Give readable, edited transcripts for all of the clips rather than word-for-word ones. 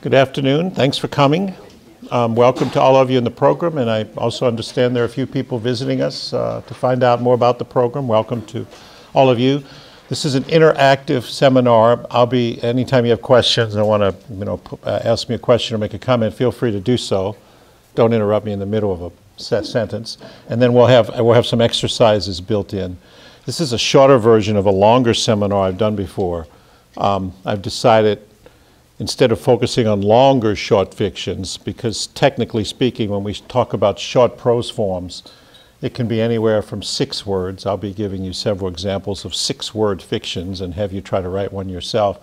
Good afternoon. Thanks for coming. Welcome to all of you in the program, and I also understand there are a few people visiting us to find out more about the program. Welcome to all of you. This is an interactive seminar. Anytime you have questions and want to, ask me a question or make a comment, feel free to do so. Don't interrupt me in the middle of a sentence. And then we'll have some exercises built in. This is a shorter version of a longer seminar I've done before. I've decided, instead of focusing on longer short fictions, because technically speaking, when we talk about short prose forms, it can be anywhere from 6 words. I'll be giving you several examples of 6-word fictions and have you try to write one yourself,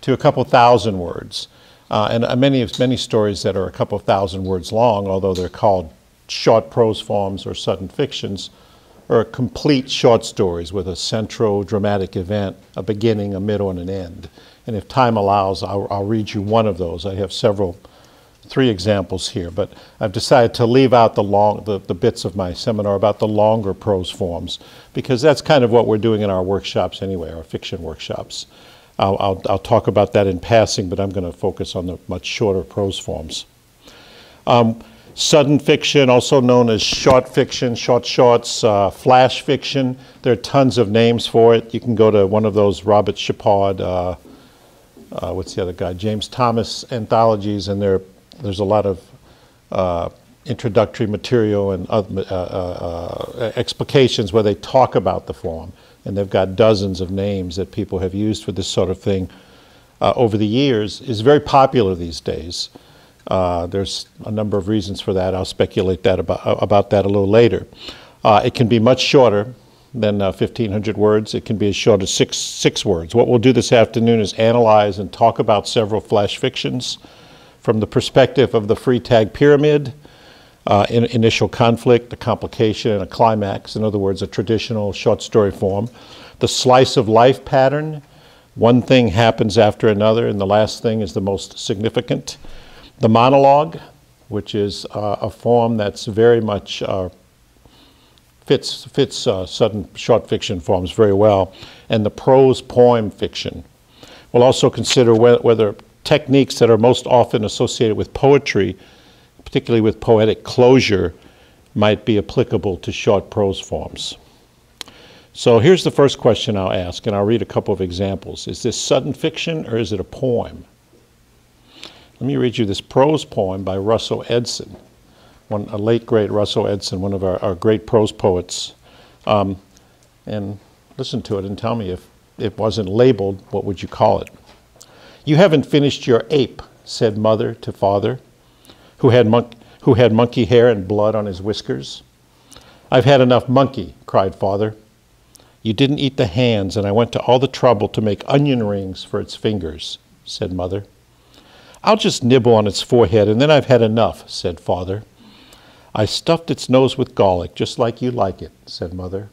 to a couple thousand words. And many stories that are a couple thousand words long, although they're called short prose forms or sudden fictions, are complete short stories with a central dramatic event, a beginning, a middle, and an end. And if time allows, I'll read you one of those. I have 3 examples here, but I've decided to leave out the bits of my seminar about the longer prose forms, because that's kind of what we're doing in our workshops anyway, our fiction workshops. I'll talk about that in passing, but I'm going to focus on the much shorter prose forms. Sudden fiction, also known as short fiction, short shorts, flash fiction. There are tons of names for it. You can go to one of those Robert Shapard, what's the other guy, James Thomas anthologies, and there's a lot of introductory material and explications where they talk about the form, and they've got dozens of names that people have used for this sort of thing over the years. It's very popular these days. There's a number of reasons for that. I'll speculate that about that a little later. It can be much shorter than 1,500 words. It can be as short as six words. What we'll do this afternoon is analyze and talk about several flash fictions from the perspective of the free tag pyramid, initial conflict, a complication, and a climax. In other words, a traditional short story form. The slice of life pattern, one thing happens after another, and the last thing is the most significant. The monologue, which is a form that's very much fits sudden short fiction forms very well, and the prose poem fiction. We'll also consider whether techniques that are most often associated with poetry, particularly with poetic closure, might be applicable to short prose forms. So here's the first question I'll ask, and I'll read a couple of examples. Is this sudden fiction or is it a poem? Let me read you this prose poem by Russell Edson, a late great Russell Edson, one of our great prose poets. And listen to it and tell me, if it wasn't labeled, what would you call it? "You haven't finished your ape," said mother to father, who had monkey hair and blood on his whiskers. "I've had enough monkey," cried father. "You didn't eat the hands, and I went to all the trouble to make onion rings for its fingers," said mother. "I'll just nibble on its forehead, and then I've had enough," said father. "I stuffed its nose with garlic, just like you like it," said mother.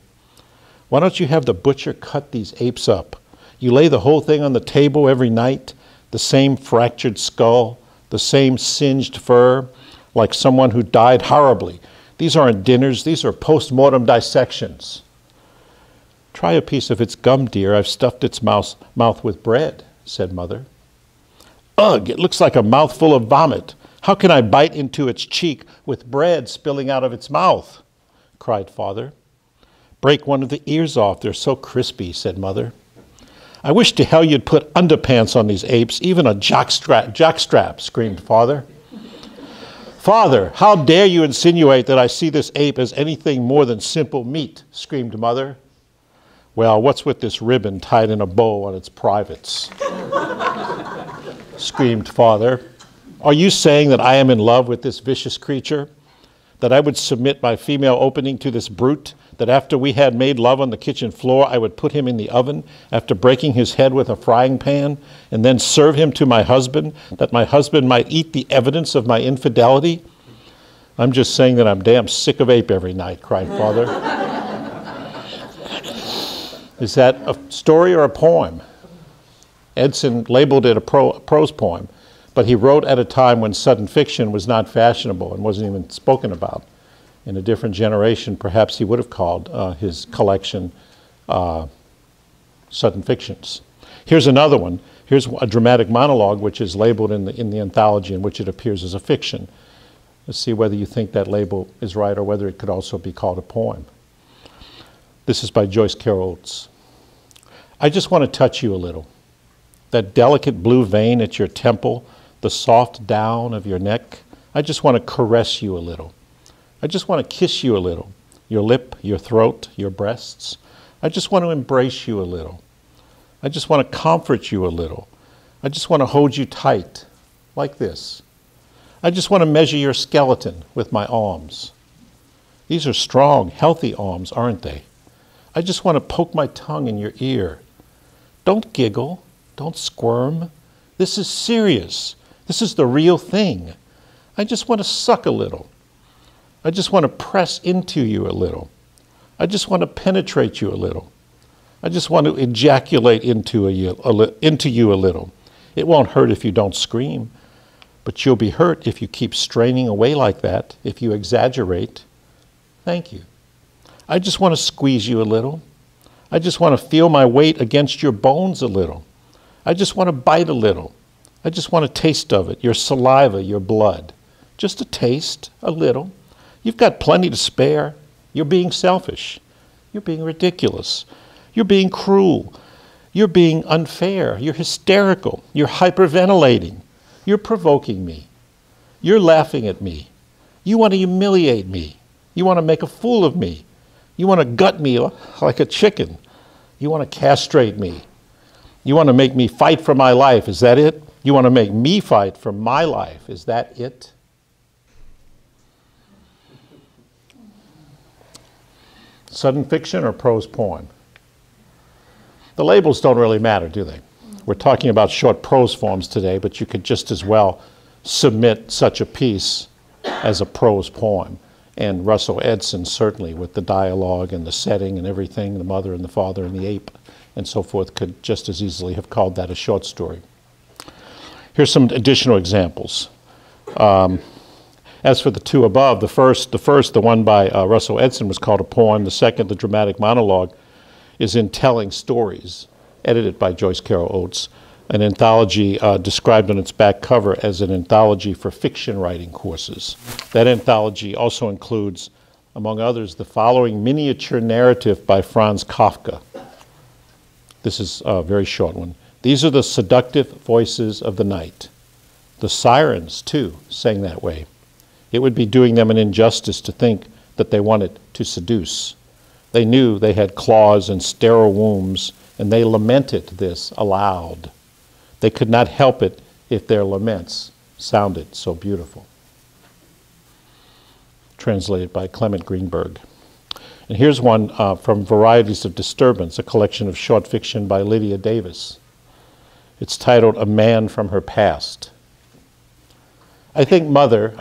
"Why don't you have the butcher cut these apes up? You lay the whole thing on the table every night, the same fractured skull, the same singed fur, like someone who died horribly. These aren't dinners, these are post-mortem dissections." "Try a piece of its gum, dear. I've stuffed its mouth with bread," said mother. "Ugh, it looks like a mouthful of vomit. How can I bite into its cheek with bread spilling out of its mouth?" cried father. "Break one of the ears off, they're so crispy," said mother. "I wish to hell you'd put underpants on these apes, even a jockstrap, screamed father. "Father, how dare you insinuate that I see this ape as anything more than simple meat," screamed mother. "Well, what's with this ribbon tied in a bow on its privates?" screamed father. "Are you saying that I am in love with this vicious creature? That I would submit my female opening to this brute? That after we had made love on the kitchen floor, I would put him in the oven after breaking his head with a frying pan, and then serve him to my husband, that my husband might eat the evidence of my infidelity? I'm just saying that I'm damn sick of ape every night," cried father. Is that a story or a poem? Edson labeled it a prose poem, but he wrote at a time when sudden fiction was not fashionable and wasn't even spoken about. In a different generation, perhaps he would have called his collection sudden fictions. Here's another one. here's a dramatic monologue which is labeled in the anthology in which it appears as a fiction. Let's see whether you think that label is right or whether it could also be called a poem. This is by Joyce Carol Oates. I just want to touch you a little. That delicate blue vein at your temple, the soft down of your neck, I just want to caress you a little. I just want to kiss you a little, your lip, your throat, your breasts. I just want to embrace you a little. I just want to comfort you a little. I just want to hold you tight, like this. I just want to measure your skeleton with my arms. These are strong, healthy arms, aren't they? I just want to poke my tongue in your ear. Don't giggle, don't squirm. This is serious. This is the real thing. I just want to suck a little. I just want to press into you a little. I just want to penetrate you a little. I just want to ejaculate into you a little. It won't hurt if you don't scream, but you'll be hurt if you keep straining away like that, if you exaggerate. Thank you. I just want to squeeze you a little. I just want to feel my weight against your bones a little. I just want to bite a little. I just want a taste of it, your saliva, your blood. Just a taste, a little. You've got plenty to spare. You're being selfish. You're being ridiculous. You're being cruel. You're being unfair. You're hysterical. You're hyperventilating. You're provoking me. You're laughing at me. You want to humiliate me. You want to make a fool of me. You want to gut me like a chicken. You want to castrate me. You want to make me fight for my life. Is that it? You want to make me fight for my life. Is that it? Sudden fiction or prose poem? The labels don't really matter, do they? We're talking about short prose forms today, but you could just as well submit such a piece as a prose poem. And Russell Edson, certainly, with the dialogue and the setting and everything, the mother and the father and the ape and so forth, could just as easily have called that a short story. Here's some additional examples. As for the two above, the one by Russell Edson was called a poem. The second, the dramatic monologue, is in Telling Stories, edited by Joyce Carol Oates, an anthology described on its back cover as an anthology for fiction writing courses. That anthology also includes, among others, the following miniature narrative by Franz Kafka. This is a very short one. These are the seductive voices of the night. The sirens, too, sang that way. It would be doing them an injustice to think that they wanted to seduce. They knew they had claws and sterile wombs, and they lamented this aloud. They could not help it if their laments sounded so beautiful. Translated by Clement Greenberg. And here's one from Varieties of Disturbance, a collection of short fiction by Lydia Davis. It's titled A Man from Her Past. I think mother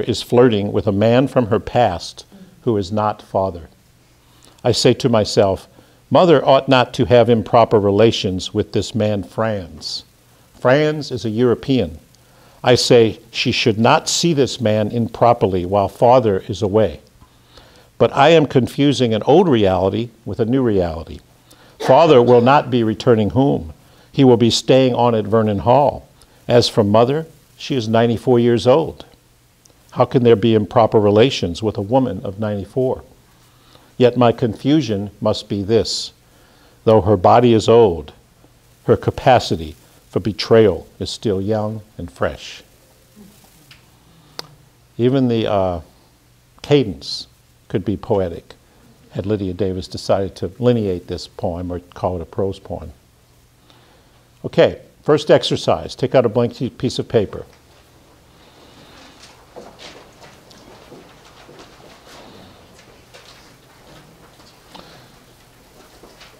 is flirting with a man from her past who is not father. I say to myself, Mother ought not to have improper relations with this man Franz. Franz is a European. I say she should not see this man improperly while father is away. But I am confusing an old reality with a new reality. Father will not be returning home. He will be staying on at Vernon Hall. As for mother, she is 94 years old. How can there be improper relations with a woman of 94? Yet my confusion must be this. Though her body is old, her capacity for betrayal is still young and fresh. Even the cadence could be poetic, had Lydia Davis decided to lineate this poem or call it a prose poem. Okay, first exercise. Take out a blank piece of paper.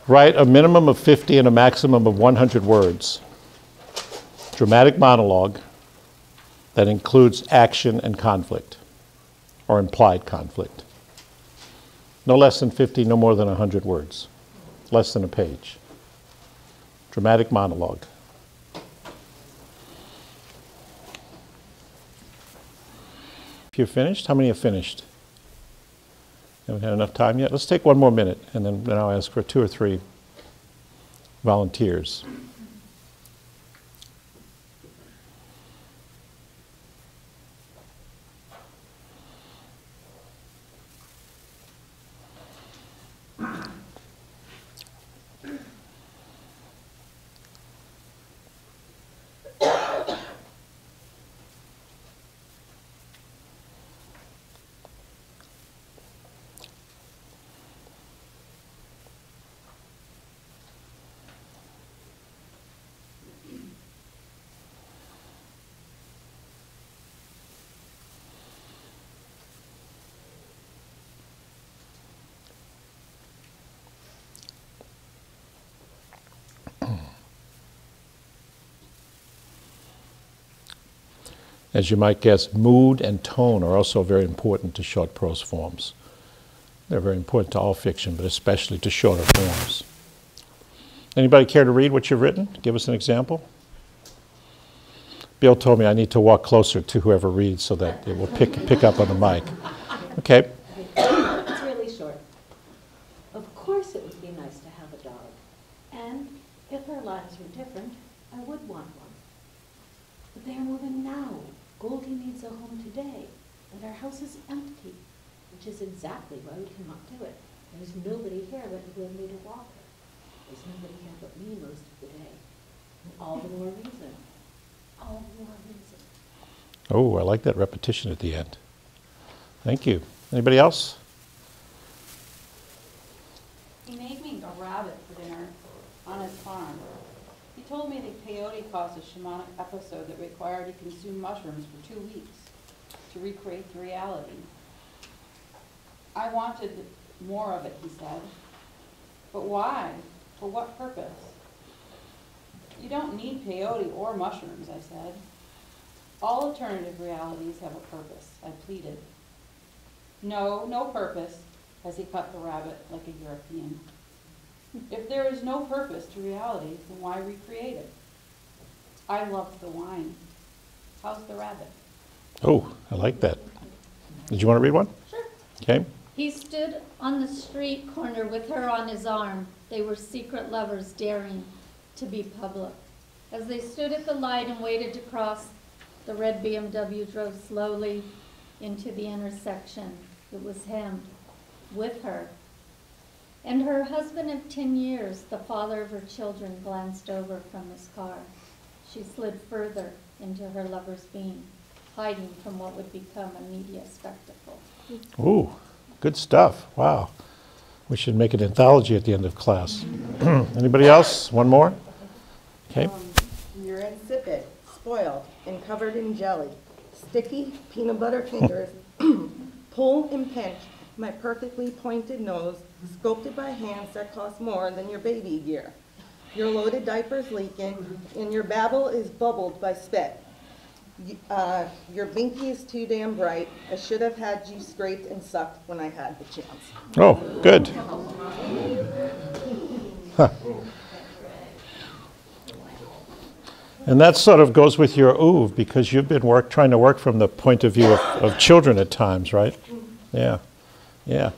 Write a minimum of 50 and a maximum of 100 words. Dramatic monologue that includes action and conflict, or implied conflict. No less than 50, no more than 100 words. Less than a page. Dramatic monologue. If you're finished, how many have finished? Haven't had enough time yet? Let's take one more minute, and then I'll ask for 2 or 3 volunteers. As you might guess, mood and tone are also very important to short prose forms. They're very important to all fiction, but especially to shorter forms. Anybody care to read what you've written? Give us an example. Bill told me I need to walk closer to whoever reads so that it will pick up on the mic. Okay. It's really short. Of course it would be nice to have a dog. And if our lives were different, I would want one. But they are moving now. Goldie needs a home today. And our house is empty, which is exactly why we cannot do it. There's nobody here but who will need a walker. There's nobody here but me most of the day. And all the more reason. Oh, I like that repetition at the end. Thank you. Anybody else? He made me a rabbit for dinner on his farm. He told me that peyote caused a shamanic episode that required he consume mushrooms for 2 weeks to recreate the reality. I wanted more of it, he said. But why? For what purpose? You don't need peyote or mushrooms, I said. All alternative realities have a purpose, I pleaded. No, no purpose, as he cut the rabbit like a European. If there is no purpose to reality, then why recreate it? I loved the wine. How's the rabbit? Oh, I like that. Did you want to read one? Sure. Okay. He stood on the street corner with her on his arm. They were secret lovers daring to be public. As they stood at the light and waited to cross, the red BMW drove slowly into the intersection. It was him, with her. And her husband of 10 years, the father of her children, glanced over from his car. She slid further into her lover's beam, hiding from what would become a media spectacle. Ooh, good stuff, wow. We should make an anthology at the end of class. Anybody else? One more? Okay. You're insipid, spoiled, and covered in jelly. Sticky peanut butter fingers pull and pinch my perfectly pointed nose, sculpted by hands that cost more than your baby gear. Your loaded diaper's leaking, and your babble is bubbled by spit. Your binky is too damn bright. I should have had you scraped and sucked when I had the chance. Oh, good. Huh. And that sort of goes with your oeuvre, because you've been trying to work from the point of view of children at times, right? Yeah, yeah.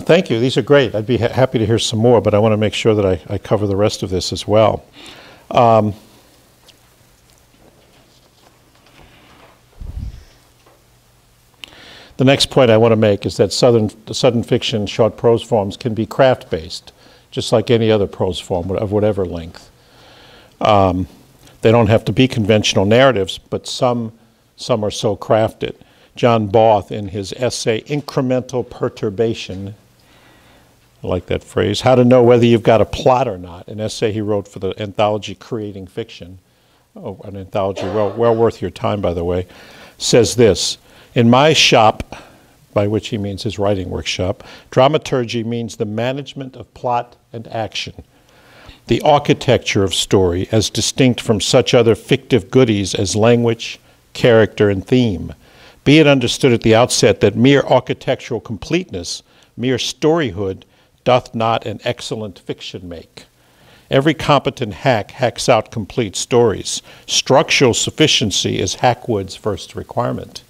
Thank you. These are great. I'd be happy to hear some more, but I want to make sure that I cover the rest of this as well. The next point I want to make is that Southern fiction short prose forms can be craft-based, just like any other prose form of whatever length. They don't have to be conventional narratives, but some are so crafted. John Barth, in his essay, Incremental Perturbation, I like that phrase, how to know whether you've got a plot or not, an essay he wrote for the anthology Creating Fiction, an anthology well worth your time, by the way, says this. In my shop, by which he means his writing workshop, dramaturgy means the management of plot and action, the architecture of story as distinct from such other fictive goodies as language, character, and theme. Be it understood at the outset that mere architectural completeness, mere storyhood, doth not an excellent fiction make. Every competent hack hacks out complete stories. Structural sufficiency is Hackwood's first requirement.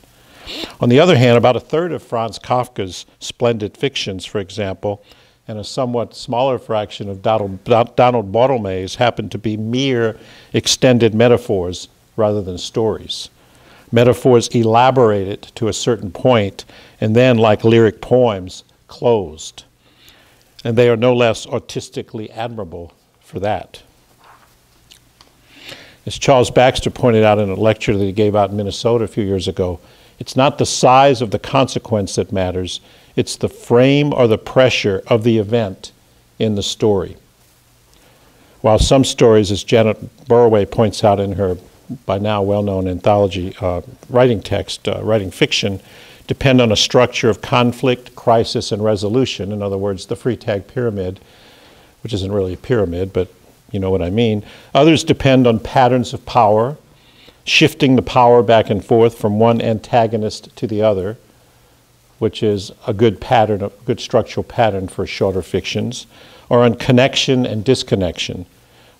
On the other hand, about a third of Franz Kafka's splendid fictions, for example, and a somewhat smaller fraction of Donald Bartlemay's happen to be mere extended metaphors rather than stories. Metaphors elaborated to a certain point and then, like lyric poems, closed. And they are no less artistically admirable for that. As Charles Baxter pointed out in a lecture that he gave out in Minnesota a few years ago, it's not the size of the consequence that matters, it's the frame or the pressure of the event in the story. While some stories, as Janet Burroway points out in her by now well-known anthology Writing Fiction, depend on a structure of conflict, crisis, and resolution, in other words, the Freytag pyramid, which isn't really a pyramid, but you know what I mean. Others depend on patterns of power, shifting the power back and forth from one antagonist to the other, which is a good pattern, a good structural pattern for shorter fictions, or on connection and disconnection,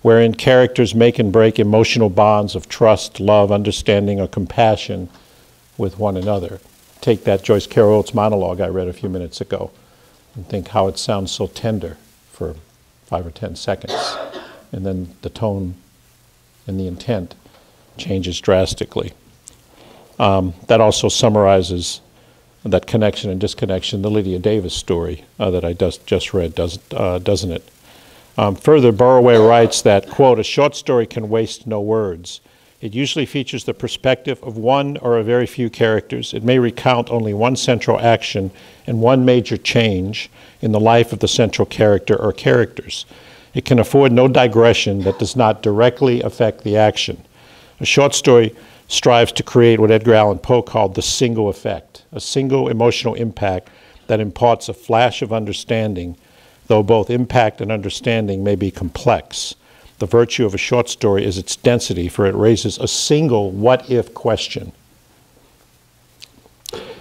wherein characters make and break emotional bonds of trust, love, understanding, or compassion with one another. Take that Joyce Carol Oates monologue I read a few minutes ago and think how it sounds so tender for 5 or 10 seconds, and then the tone and the intent changes drastically. That also summarizes that connection and disconnection, the Lydia Davis story that I just read, doesn't it? Further, Burroway writes that, quote, a short story can waste no words. It usually features the perspective of one or a very few characters. It may recount only one central action and one major change in the life of the central character or characters. It can afford no digression that does not directly affect the action. A short story strives to create what Edgar Allan Poe called the single effect, a single emotional impact that imparts a flash of understanding, though both impact and understanding may be complex. The virtue of a short story is its density, for it raises a single what-if question.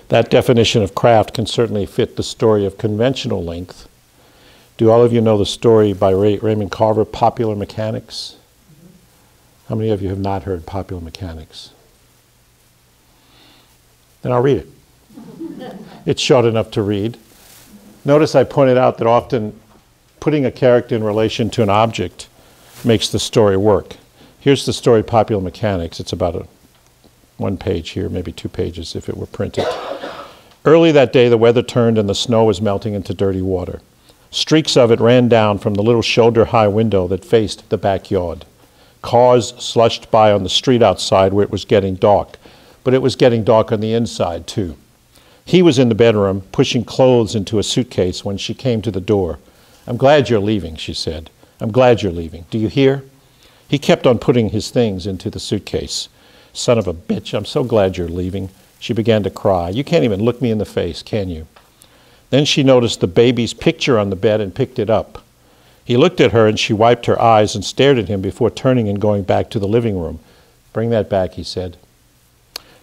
That definition of craft can certainly fit the story of conventional length. Do all of you know the story by Raymond Carver, Popular Mechanics? How many of you have not heard Popular Mechanics? Then I'll read it. It's short enough to read. Notice I pointed out that often putting a character in relation to an object makes the story work. Here's the story, Popular Mechanics. It's about one page here, maybe 2 pages if it were printed. Early that day, the weather turned and the snow was melting into dirty water. Streaks of it ran down from the little shoulder-high window that faced the backyard. Cars slushed by on the street outside where it was getting dark, but it was getting dark on the inside too. He was in the bedroom pushing clothes into a suitcase when she came to the door. "I'm glad you're leaving," she said. "I'm glad you're leaving. Do you hear?" He kept on putting his things into the suitcase. "Son of a bitch, I'm so glad you're leaving." She began to cry. "You can't even look me in the face, can you?" Then she noticed the baby's picture on the bed and picked it up. He looked at her and she wiped her eyes and stared at him before turning and going back to the living room. "Bring that back," he said.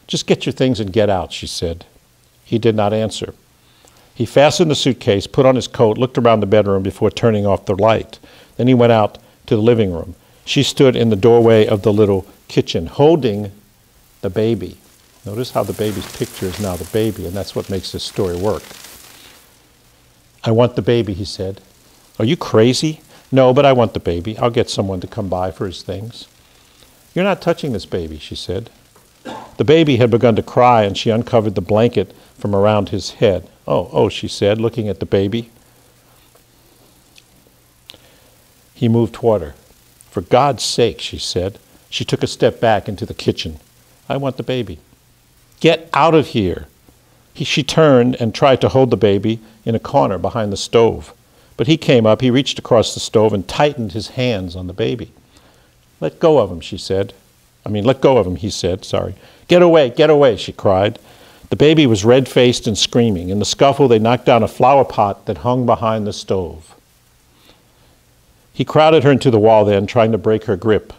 "Just get your things and get out," she said. He did not answer. He fastened the suitcase, put on his coat, looked around the bedroom before turning off the light. Then he went out to the living room. She stood in the doorway of the little kitchen holding the baby. Notice how the baby's picture is now the baby, and that's what makes this story work. "I want the baby," he said. "Are you crazy?" "No, but I want the baby. I'll get someone to come by for his things." "You're not touching this baby," she said. The baby had begun to cry, and she uncovered the blanket from around his head. Oh, she said, looking at the baby. He moved toward her. "For God's sake," she said. She took a step back into the kitchen. "I want the baby." "Get out of here." She turned and tried to hold the baby in a corner behind the stove. But he came up, he reached across the stove and tightened his hands on the baby. "Let go of him," she said. Let go of him, he said, sorry. Get away," she cried. The baby was red-faced and screaming. In the scuffle, they knocked down a flower pot that hung behind the stove. He crowded her into the wall then, trying to break her grip.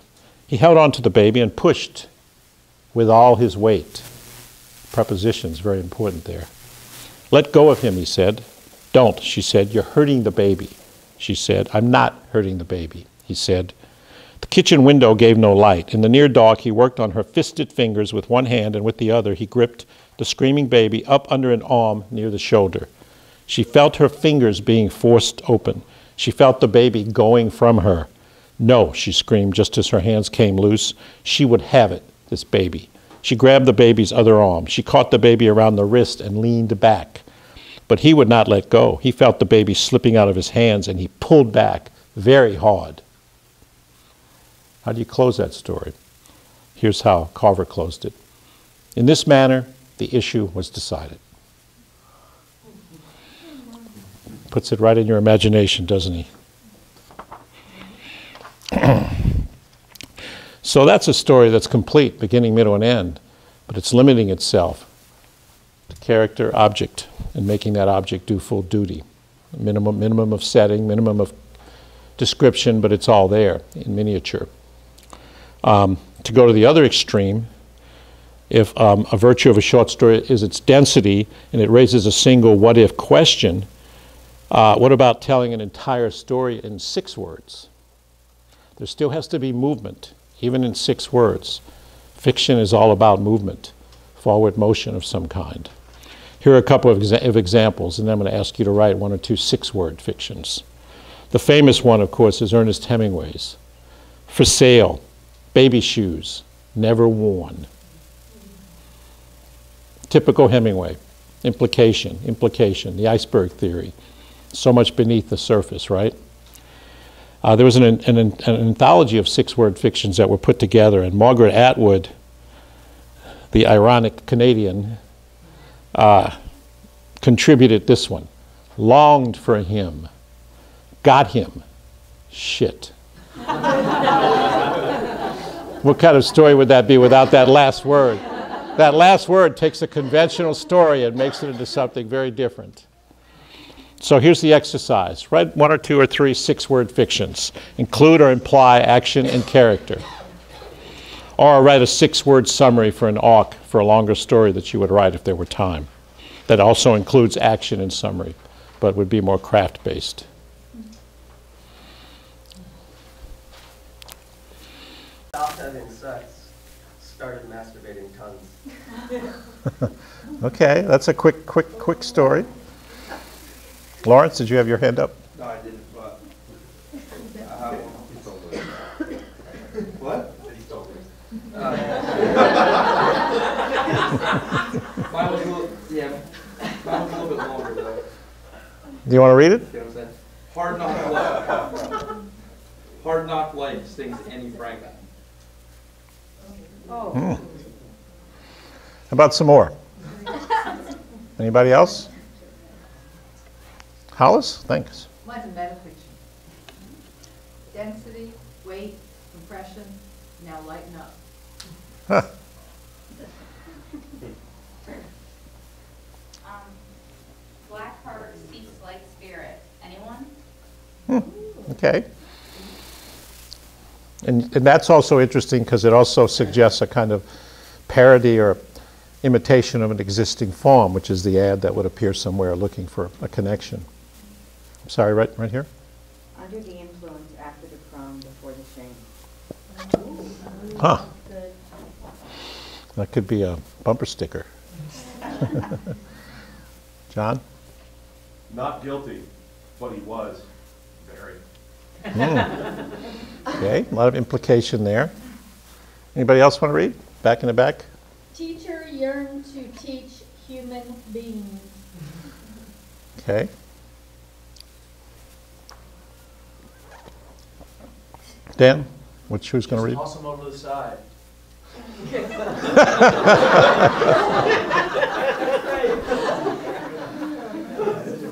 He held onto the baby and pushed with all his weight. Prepositions, very important there. "Let go of him," he said. "Don't," she said. "You're hurting the baby," she said. "I'm not hurting the baby," he said. The kitchen window gave no light. In the near dark, he worked on her fisted fingers with one hand, and with the other, he gripped the screaming baby up under an arm near the shoulder. She felt her fingers being forced open. She felt the baby going from her. "No," she screamed just as her hands came loose. She would have it, this baby. She grabbed the baby's other arm. She caught the baby around the wrist and leaned back. But he would not let go. He felt the baby slipping out of his hands, and he pulled back very hard. How do you close that story? Here's how Carver closed it. In this manner, the issue was decided. Puts it right in your imagination, doesn't he? So that's a story that's complete, beginning, middle, and end, but it's limiting itself to character, object, and making that object do full duty. Minimum of setting, minimum of description, but it's all there in miniature. to go to the other extreme, if a virtue of a short story is its density and it raises a single what-if question, what about telling an entire story in 6 words? There still has to be movement, even in 6 words. Fiction is all about movement, forward motion of some kind. Here are a couple of examples, and then I'm going to ask you to write 1 or 2 six-word fictions. The famous one, of course, is Ernest Hemingway's. For sale, baby shoes, never worn. Typical Hemingway, implication, the iceberg theory. So much beneath the surface, right? There was an anthology of 6-word fictions that were put together, and Margaret Atwood, the ironic Canadian, contributed this one. Longed for him, got him, shit. What kind of story would that be without that last word? That last word takes a conventional story and makes it into something very different. So here's the exercise. Write 1 or 2 or 3 6-word fictions. Include or imply action and character. Or write a 6-word summary for an arc for a longer story that you would write if there were time. That also includes action and summary, but would be more craft-based. Stopped having sex, started masturbating tons. Okay, that's a quick story. Lawrence, did you have your hand up? No, I didn't, but I have one. He told me. What? He told me. Mine was a little, bit longer, though. Do you want to read it? You know what I'm saying? Hard knock life. Hard knock life sings Annie Frank. Oh. Mm. How about some more? Anybody else? Hollis, thanks. Mine's a metafiction. Density, weight, compression, now lighten up. Huh. Black Heart speaks like spirit. Anyone? Hmm. Okay. And that's also interesting because it also suggests a kind of parody or imitation of an existing form, which is the ad that would appear somewhere looking for a connection. Sorry, right here. Under the influence, after the prom, before the shame. Huh. That could be a bumper sticker. John? Not guilty, but he was very. Mm. Okay, a lot of implication there. Anybody else want to read? Back in the back. Teacher yearned to teach human beings. Okay. Dan, who's going to read? Toss him over the side.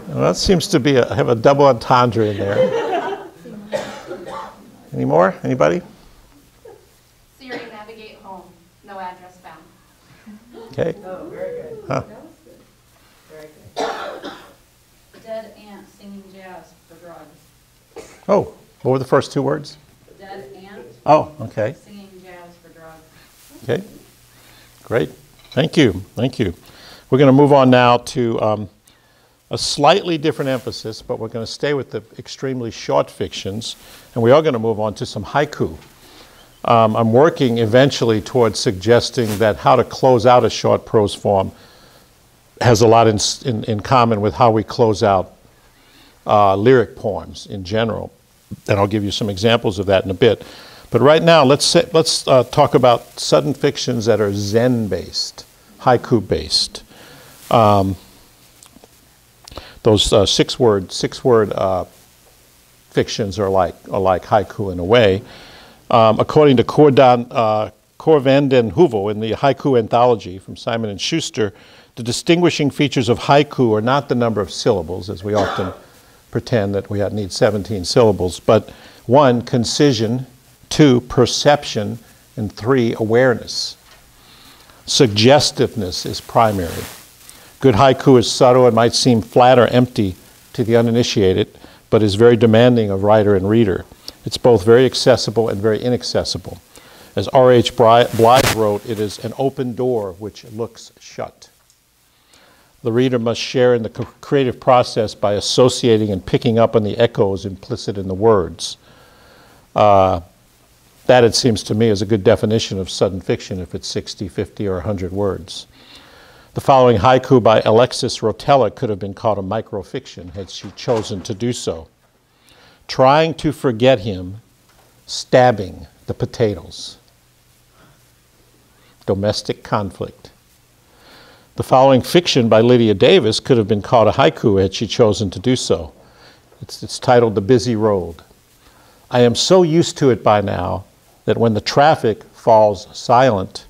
Well, that seems to be have a double entendre in there. Any more? Anybody? Siri, navigate home. No address found. Okay. Oh, very good. Huh. That was good. Very good. Dead ant singing jazz for drugs. Oh, what were the first 2 words? Oh, okay. Singing jazz for drugs. Okay, great. Thank you. Thank you. We're going to move on now to a slightly different emphasis, but we're going to stay with the extremely short fictions, and we are going to move on to some haiku. I'm working eventually towards suggesting that how to close out a short prose form has a lot in common with how we close out lyric poems in general, and I'll give you some examples of that in a bit. But right now, let's talk about sudden fictions that are Zen-based, haiku-based. Those six-word fictions are like haiku in a way. According to Cor van den Heuvel in the Haiku Anthology from Simon & Schuster, the distinguishing features of haiku are not the number of syllables, as we often pretend that we need 17 syllables, but 1, concision, 2, perception, and 3, awareness. Suggestiveness is primary. Good haiku is subtle and might seem flat or empty to the uninitiated, but is very demanding of writer and reader. It's both very accessible and very inaccessible. As R.H. Blythe wrote, it is an open door which looks shut. The reader must share in the creative process by associating and picking up on the echoes implicit in the words. That, it seems to me, is a good definition of sudden fiction if it's 60, 50, or 100 words. The following haiku by Alexis Rotella could have been called a microfiction had she chosen to do so. Trying to forget him, stabbing the potatoes. Domestic conflict. The following fiction by Lydia Davis could have been called a haiku had she chosen to do so. It's titled The Busy Road. I am so used to it by now that when the traffic falls silent,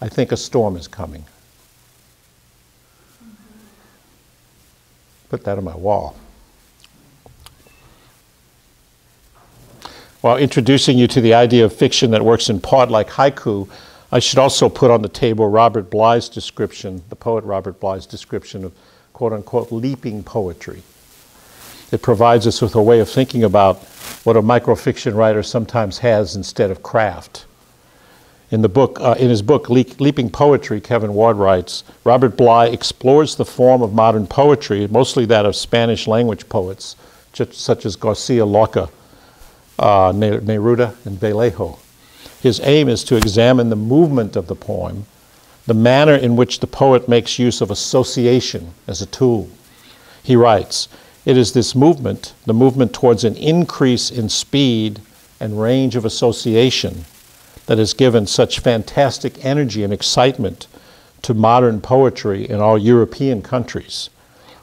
I think a storm is coming. Put that on my wall. While introducing you to the idea of fiction that works in part like haiku, I should also put on the table Robert Bly's description, the poet Robert Bly's description of quote-unquote leaping poetry. It provides us with a way of thinking about what a microfiction writer sometimes has instead of craft. In the book, in his book, Leaping Poetry, Kevin Ward writes, Robert Bly explores the form of modern poetry, mostly that of Spanish language poets, such as Garcia Lorca, Neruda, and Vallejo. His aim is to examine the movement of the poem, the manner in which the poet makes use of association as a tool. He writes, it is this movement, the movement towards an increase in speed and range of association, that has given such fantastic energy and excitement to modern poetry in all European countries.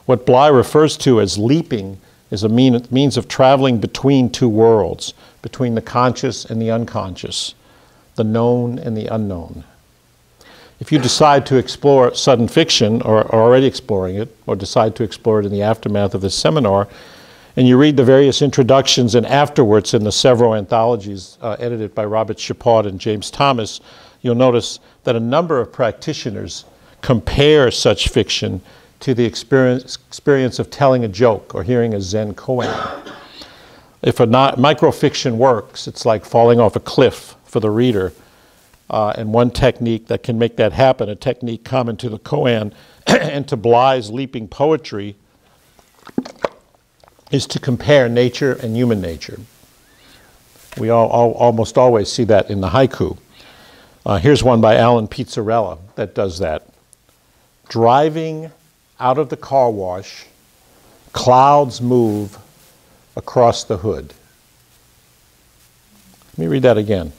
What Bly refers to as leaping is a means of traveling between two worlds, between the conscious and the unconscious, the known and the unknown. If you decide to explore sudden fiction, or are already exploring it, or decide to explore it in the aftermath of this seminar, and you read the various introductions and afterwards in the several anthologies edited by Robert Shapard and James Thomas, you'll notice that a number of practitioners compare such fiction to the experience of telling a joke or hearing a Zen koan. If a microfiction works, it's like falling off a cliff for the reader. And one technique that can make that happen, a technique common to the koan and to Bly's leaping poetry, is to compare nature and human nature. We almost always see that in the haiku. Here's one by Alan Pizzarella that does that. Driving out of the car wash, clouds move across the hood. Let me read that again.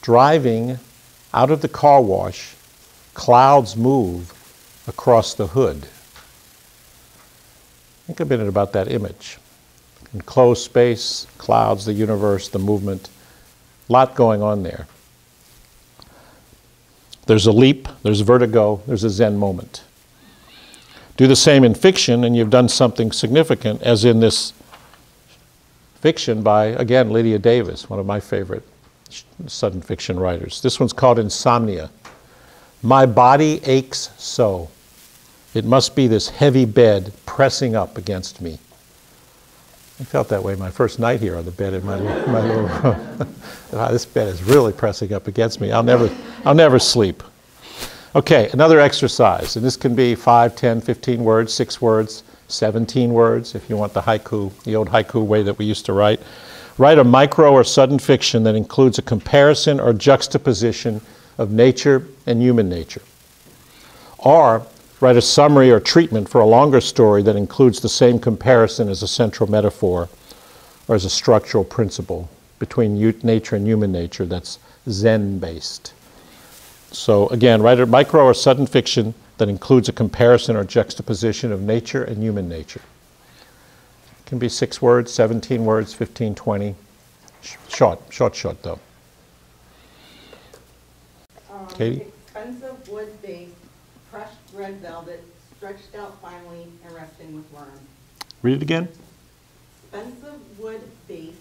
Driving out of the car wash, clouds move across the hood. Think a minute about that image. Enclosed space, clouds, the universe, the movement, a lot going on there. There's a leap, there's vertigo, there's a Zen moment. Do the same in fiction and you've done something significant, as in this fiction by, again, Lydia Davis, one of my favorite sudden fiction writers. This one's called Insomnia. My body aches so. It must be this heavy bed pressing up against me. I felt that way my first night here on the bed in my little room. Wow, this bed is really pressing up against me. I'll never sleep. Okay, another exercise. And this can be 5, 10, 15 words, 6 words, 17 words, if you want the haiku, the old haiku way that we used to write. Write a micro or sudden fiction that includes a comparison or juxtaposition of nature and human nature. Or write a summary or treatment for a longer story that includes the same comparison as a central metaphor or as a structural principle between nature and human nature that's Zen-based. So again, write a micro or sudden fiction that includes a comparison or juxtaposition of nature and human nature. It can be 6 words, 17 words, 15, 20. Short though. Katie? Expensive wood-based crushed red velvet, stretched out finely and resting with worm. Read it again. Expensive wood-based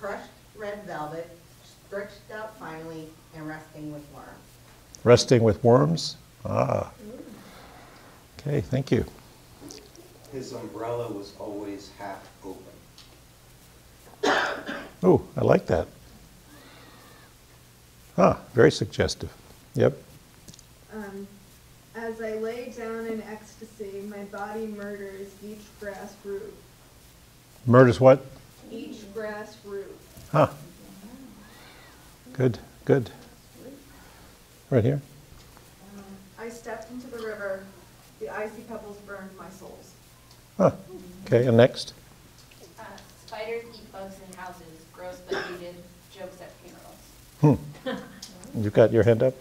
crushed red velvet, stretched out finely and resting with worm. Resting with worms? Ah. Okay, thank you. His umbrella was always half open. Oh, I like that. Ah, very suggestive. Yep. As I lay down in ecstasy, my body murders each grass root. Murders what? Each grass root. Huh. Good, good. Right here. I stepped into the river. The icy pebbles burned my soles. Huh. Okay, and next? Spiders eat bugs in houses. Gross but needed. Jokes at funerals. Hmm. You've got your hand up?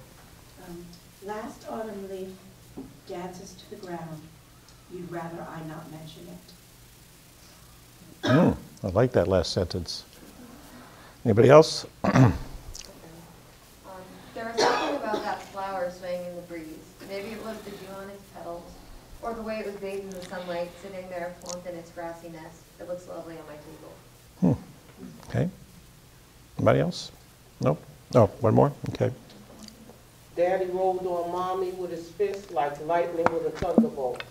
Last autumn leaf dances to the ground. You'd rather I not mention it. Mm, I like that last sentence. Anybody else? There was something about that flower swaying in the breeze. Maybe it was the dew on its petals, or the way it was bathed in the sunlight, sitting there flaunted in its grassy nest. It looks lovely on my table. Hmm. Okay. Anybody else? Nope. Oh, one more? Okay. Daddy rolled on Mommy with his fist like lightning with a thunderbolt.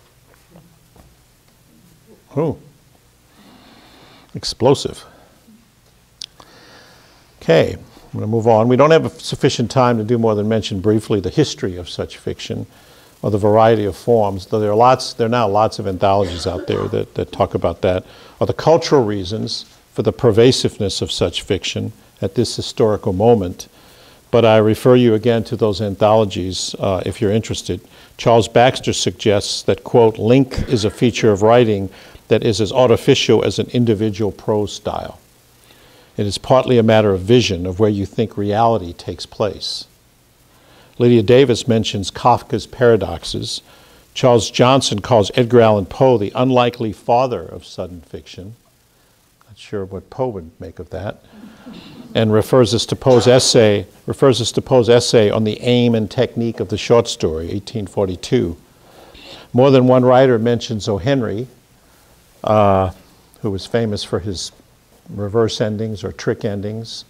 Oh. Explosive. Okay, I'm going to move on. We don't have sufficient time to do more than mention briefly the history of such fiction or the variety of forms, though there are lots, there are now lots of anthologies out there that talk about that, or the cultural reasons for the pervasiveness of such fiction at this historical moment. But I refer you again to those anthologies if you're interested. Charles Baxter suggests that, quote, length is a feature of writing that is as artificial as an individual prose style. It is partly a matter of vision of where you think reality takes place. Lydia Davis mentions Kafka's paradoxes. Charles Johnson calls Edgar Allan Poe the unlikely father of sudden fiction. Not sure what Poe would make of that. And refers us to Poe's essay on the aim and technique of the short story, 1842. More than one writer mentions O. Henry, who was famous for his reverse endings or trick endings.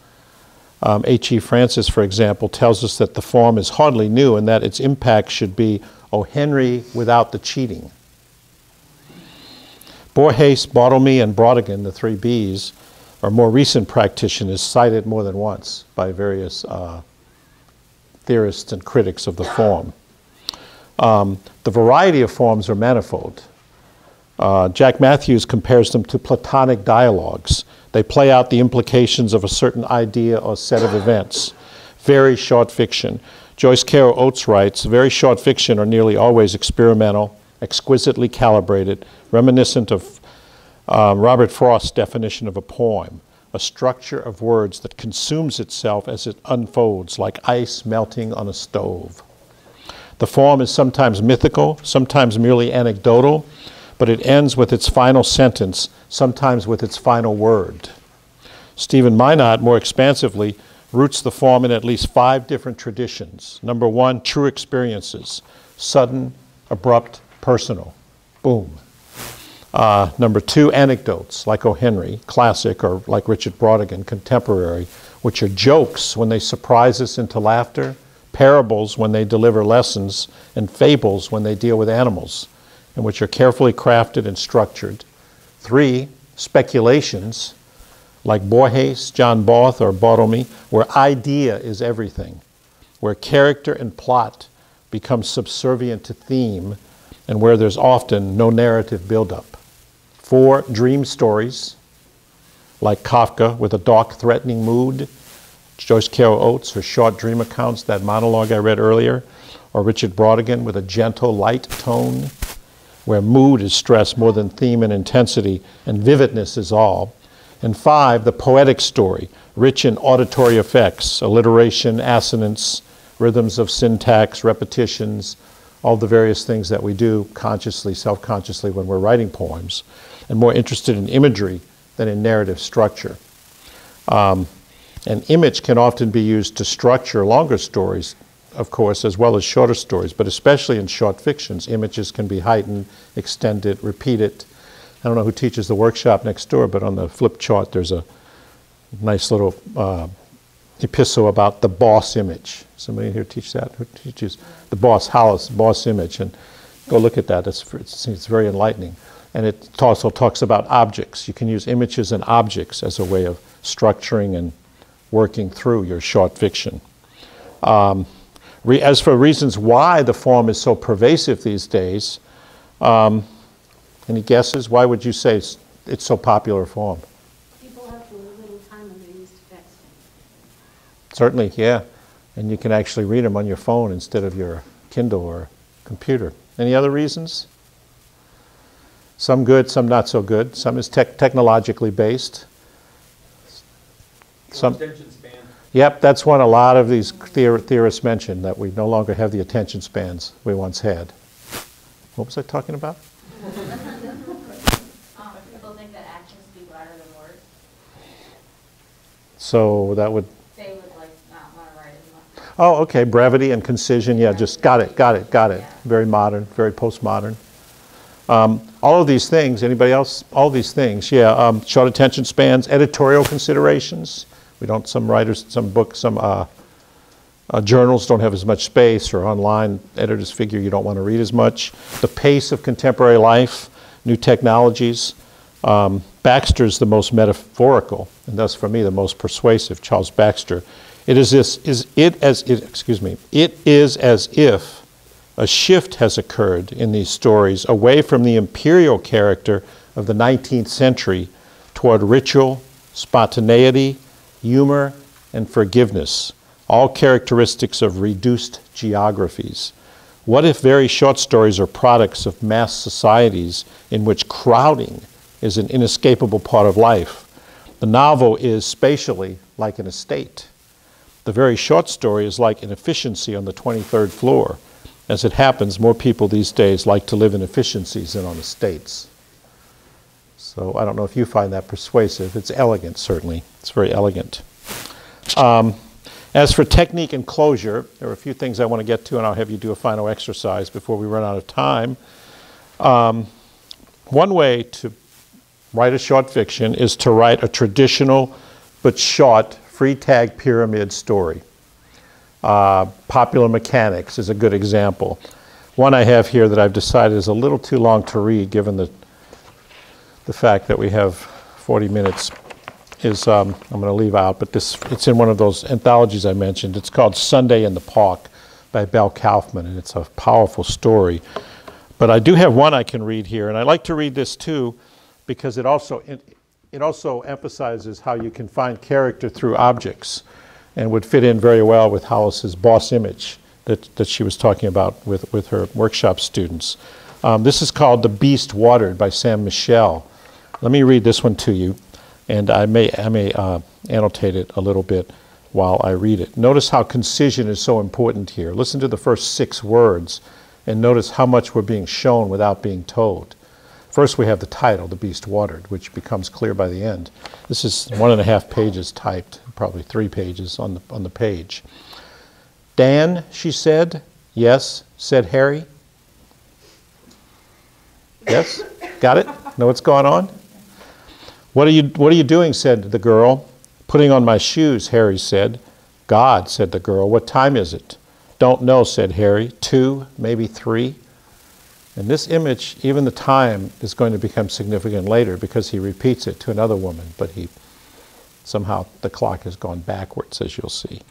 H.E. Francis, for example, tells us that the form is hardly new and that its impact should be O. Henry without the cheating. Borges, Bartlemy, and Brautigan, the three B's, or more recent practitioners, cited more than once by various theorists and critics of the form. The variety of forms are manifold. Jack Matthews compares them to Platonic dialogues. They play out the implications of a certain idea or set of events. Very short fiction. Joyce Carol Oates writes, very short fiction are nearly always experimental, exquisitely calibrated, reminiscent of Robert Frost's definition of a poem, a structure of words that consumes itself as it unfolds, like ice melting on a stove. The form is sometimes mythical, sometimes merely anecdotal, but it ends with its final sentence, sometimes with its final word. Stephen Minot, more expansively, roots the form in at least 5 different traditions. Number 1, true experiences, sudden, abrupt, personal, boom. Number 2, anecdotes, like O. Henry, classic, or like Richard Brautigan, contemporary, which are jokes when they surprise us into laughter, parables when they deliver lessons, and fables when they deal with animals, and which are carefully crafted and structured. 3, speculations, like Borges, John Barth, or Bartlemy, where idea is everything, where character and plot become subservient to theme, and where there's often no narrative buildup. 4, dream stories, like Kafka, with a dark, threatening mood. Joyce Carol Oates, her short dream accounts, that monologue I read earlier, or Richard Brautigan with a gentle, light tone, where mood is stressed more than theme and intensity, and vividness is all. And 5, the poetic story, rich in auditory effects, alliteration, assonance, rhythms of syntax, repetitions, all the various things that we do consciously, self-consciously when we're writing poems, and more interested in imagery than in narrative structure. An image can often be used to structure longer stories, of course, as well as shorter stories, but especially in short fictions, images can be heightened, extended, repeated. I don't know who teaches the workshop next door, but on the flip chart there's a nice little epistle about the boss image. Somebody here teach that? Who teaches the boss, Hollis, boss image? And go look at that. It's very enlightening. And it also talks about objects. You can use images and objects as a way of structuring and working through your short fiction. As for reasons why the form is so pervasive these days, any guesses? Why would you say it's so popular a form? People have a little time and they're used to texting. Certainly, yeah. And you can actually read them on your phone instead of your Kindle or computer. Any other reasons? Some good, some not so good. Some is technologically based. Some attention span. Yep, that's one a lot of these theorists mention, that we no longer have the attention spans we once had. What was I talking about? People think that actions speak louder than words. So that would... They would like not want to write as much. Oh, okay, brevity and concision. Yeah, just got it. Yeah. Very modern, very postmodern. All of these things, anybody else? All these things, yeah. Short attention spans, editorial considerations. We don't, some writers, some books, some journals don't have as much space, or online editors figure you don't want to read as much. The pace of contemporary life, new technologies. Baxter's the most metaphorical, and thus for me the most persuasive, Charles Baxter. It is as if a shift has occurred in these stories away from the imperial character of the 19th century toward ritual, spontaneity, humor, and forgiveness, all characteristics of reduced geographies. What if very short stories are products of mass societies in which crowding is an inescapable part of life? The novel is spatially like an estate. The very short story is like an efficiency on the 23rd floor. As it happens, more people these days like to live in efficiencies than on estates. So I don't know if you find that persuasive. It's elegant, certainly. It's very elegant. As for technique and closure, there are a few things I want to get to, and I'll have you do a final exercise before we run out of time. One way to write a short fiction is to write a traditional but short free tag pyramid story. Popular Mechanics is a good example. One I have here that I've decided is a little too long to read, given the fact that we have 40 minutes, is I'm going to leave out, but it's in one of those anthologies I mentioned. It's called Sunday in the Park by Bell Kaufman, and it's a powerful story. But I do have one I can read here, and I like to read this too, because it also emphasizes how you can find character through objects, and would fit in very well with Hollis's boss image that she was talking about with her workshop students. This is called The Beast Watered by Sam Michelle. Let me read this one to you, and I may annotate it a little bit while I read it. Notice how concision is so important here. Listen to the first 6 words, and notice how much we're being shown without being told. First we have the title, The Beast Watered, which becomes clear by the end. This is 1.5 pages typed, probably 3 pages on the page. "Dan," she said. "Yes," said Harry. Yes? Got it? Know what's going on? What are you doing?" said the girl. "Putting on my shoes," Harry said. "God," said the girl. "What time is it?" "Don't know," said Harry. "2, maybe 3. And this image, even the time, is going to become significant later because he repeats it to another woman, but somehow the clock has gone backwards, as you'll see.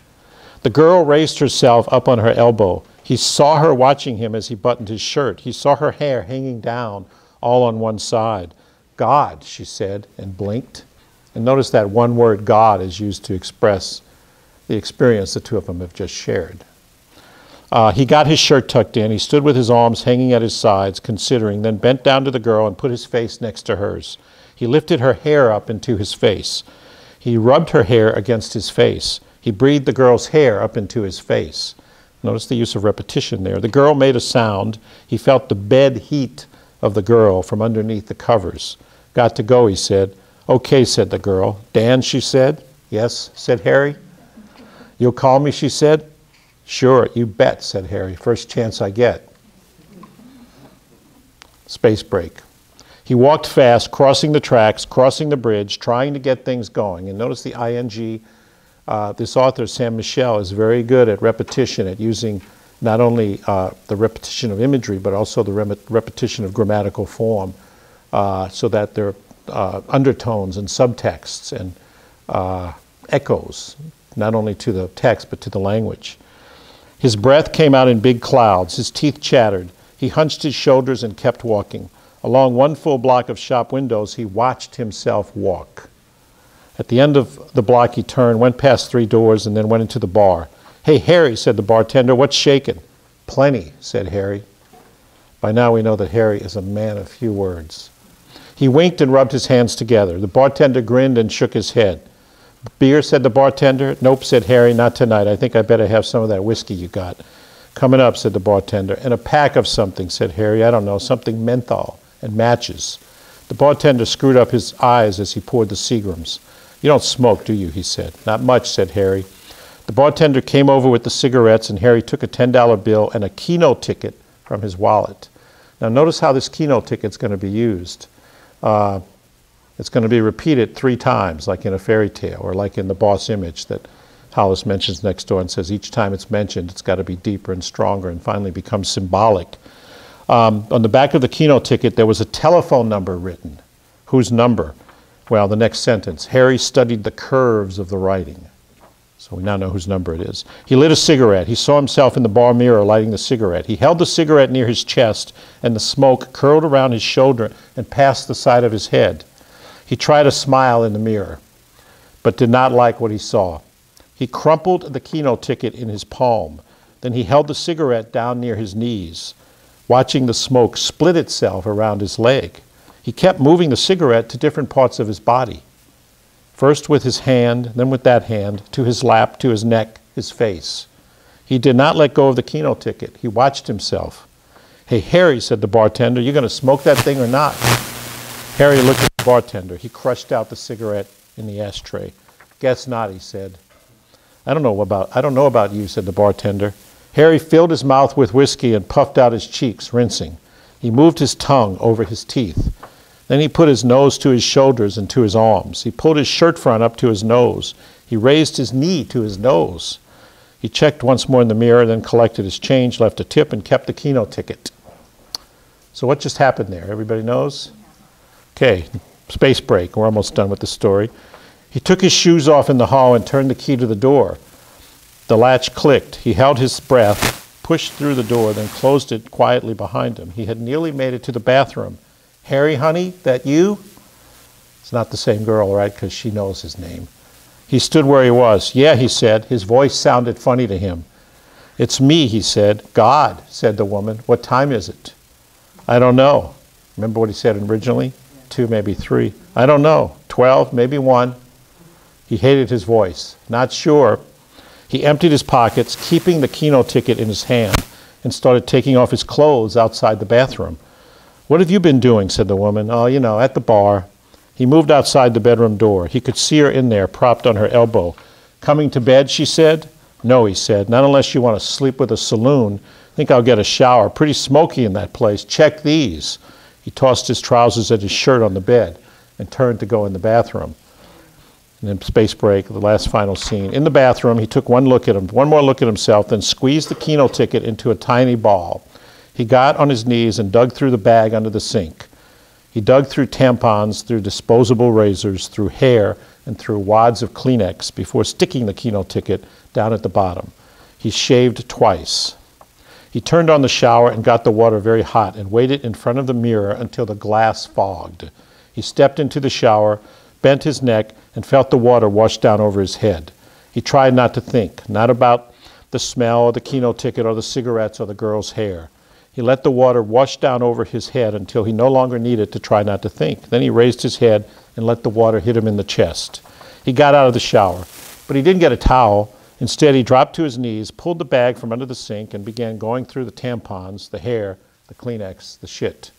The girl raised herself up on her elbow. He saw her watching him as he buttoned his shirt. He saw her hair hanging down all on one side. "God," she said, and blinked. And notice that one word, God, is used to express the experience the two of them have just shared. He got his shirt tucked in. He stood with his arms hanging at his sides, considering, then bent down to the girl and put his face next to hers. He lifted her hair up into his face. He rubbed her hair against his face. He breathed the girl's hair up into his face. Notice the use of repetition there. The girl made a sound. He felt the bed heat of the girl from underneath the covers. "Got to go," he said. "Okay," said the girl. "Dan," she said. "Yes," said Harry. "You'll call me," she said. "Sure, you bet," said Harry. "First chance I get." Space break. He walked fast, crossing the tracks, crossing the bridge, trying to get things going. And notice the ing. This author, Sam Michelle, is very good at repetition, at using not only the repetition of imagery, but also the repetition of grammatical form, so that there are undertones and subtexts and echoes, not only to the text, but to the language. His breath came out in big clouds. His teeth chattered. He hunched his shoulders and kept walking. Along one full block of shop windows, he watched himself walk. At the end of the block, he turned, went past three doors, and then went into the bar. "Hey, Harry," said the bartender, "what's shaking?" "Plenty," said Harry. By now we know that Harry is a man of few words. He winked and rubbed his hands together. The bartender grinned and shook his head. "Beer?" said the bartender. "Nope," said Harry, "not tonight. I think I better have some of that whiskey you got." "Coming up," said the bartender. "And a pack of something," said Harry. "I don't know, something menthol and matches." The bartender screwed up his eyes as he poured the Seagrams. "You don't smoke, do you?" he said. "Not much," said Harry. The bartender came over with the cigarettes, and Harry took a $10 bill and a keno ticket from his wallet. Now notice how this keno ticket's going to be used. It's going to be repeated 3 times, like in a fairy tale, or like in the Boss Image that Hollis mentions next door and says each time it's mentioned, it's got to be deeper and stronger and finally becomes symbolic. On the back of the keno ticket, there was a telephone number written. Whose number? Well, the next sentence. Harry studied the curves of the writing. So we now know whose number it is. He lit a cigarette. He saw himself in the bar mirror lighting the cigarette. He held the cigarette near his chest, and the smoke curled around his shoulder and past the side of his head. He tried a smile in the mirror, but did not like what he saw. He crumpled the keno ticket in his palm. Then he held the cigarette down near his knees, watching the smoke split itself around his leg. He kept moving the cigarette to different parts of his body, first with his hand, then with that hand, to his lap, to his neck, his face. He did not let go of the keno ticket. He watched himself. "Hey, Harry," said the bartender, "you going to smoke that thing or not?" Harry looked at the bartender. He crushed out the cigarette in the ashtray. "Guess not," he said. I don't know about you," said the bartender. Harry filled his mouth with whiskey and puffed out his cheeks, rinsing. He moved his tongue over his teeth. Then he put his nose to his shoulders and to his arms. He pulled his shirt front up to his nose. He raised his knee to his nose. He checked once more in the mirror, then collected his change, left a tip, and kept the keno ticket. So what just happened there? Everybody knows? Okay, space break. We're almost done with the story. He took his shoes off in the hall and turned the key to the door. The latch clicked. He held his breath, pushed through the door, then closed it quietly behind him. He had nearly made it to the bathroom. "Harry, honey, that you?" It's not the same girl, right, because she knows his name. He stood where he was. "Yeah," he said. His voice sounded funny to him. "It's me," he said. "God," said the woman. "What time is it?" "I don't know." Remember what he said originally? 2, maybe 3. "I don't know. 12, maybe 1. He hated his voice. "Not sure." He emptied his pockets, keeping the keno ticket in his hand, and started taking off his clothes outside the bathroom. "What have you been doing?" said the woman. "Oh, you know, at the bar." He moved outside the bedroom door. He could see her in there, propped on her elbow. "Coming to bed?" she said. "No," he said, "not unless you want to sleep with a saloon. Think I'll get a shower. Pretty smoky in that place. Check these." He tossed his trousers and his shirt on the bed and turned to go in the bathroom. And then space break, the last final scene. In the bathroom, he took one more look at himself, then squeezed the keno ticket into a tiny ball. He got on his knees and dug through the bag under the sink. He dug through tampons, through disposable razors, through hair, and through wads of Kleenex before sticking the keno ticket down at the bottom. He shaved twice. He turned on the shower and got the water very hot and waited in front of the mirror until the glass fogged. He stepped into the shower, bent his neck, and felt the water wash down over his head. He tried not to think, not about the smell or the keno ticket or the cigarettes or the girl's hair. He let the water wash down over his head until he no longer needed to try not to think. Then he raised his head and let the water hit him in the chest. He got out of the shower, but he didn't get a towel. Instead, he dropped to his knees, pulled the bag from under the sink, and began going through the tampons, the hair, the Kleenex, the shit.